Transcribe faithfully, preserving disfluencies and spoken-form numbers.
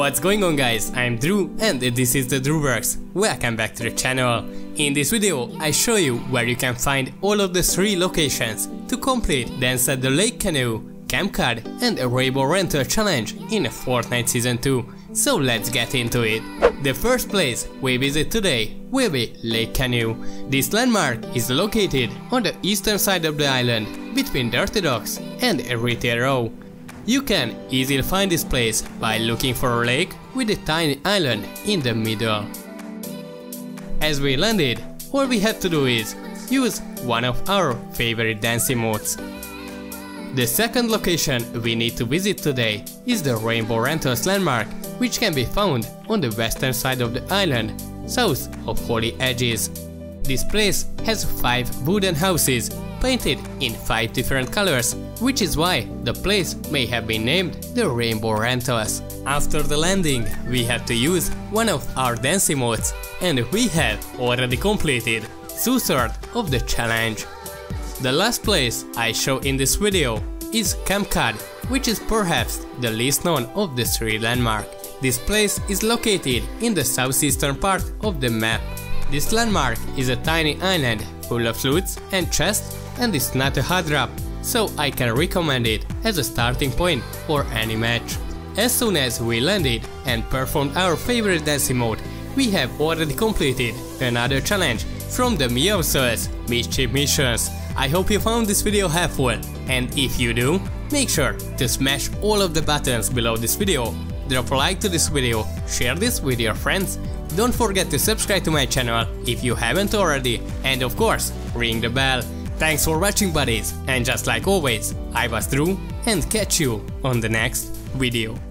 What's going on, guys? I'm Drew and this is the Drewbergs. Welcome back to the channel. In this video I show you where you can find all of the three locations to complete Dance at the Lake Canoe, Camp Cod and a Rainbow Rental challenge in Fortnite Season two. So let's get into it. The first place we visit today will be Lake Canoe. This landmark is located on the eastern side of the island between Dirty Docks and Retail. You can easily find this place by looking for a lake with a tiny island in the middle. As we landed, all we had to do is use one of our favorite dance emotes. The second location we need to visit today is the Rainbow Rentals landmark, which can be found on the western side of the island, south of Holly Edges. This place has five wooden houses painted in five different colors, which is why the place may have been named the Rainbow Rentals. After the landing, we have to use one of our dance emotes, and we have already completed two-thirds of the challenge. The last place I show in this video is Camp Cod, which is perhaps the least known of the three landmarks. This place is located in the southeastern part of the map. This landmark is a tiny island full of loot and chests, and it's not a hard drop, so I can recommend it as a starting point for any match. As soon as we landed and performed our favorite dancing mode, we have already completed another challenge from the Meowscles' Mischief Missions. I hope you found this video helpful, and if you do, make sure to smash all of the buttons below this video, drop a like to this video, share this with your friends, don't forget to subscribe to my channel if you haven't already, and of course, ring the bell. Thanks for watching, buddies, and just like always, I was Drew and catch you on the next video.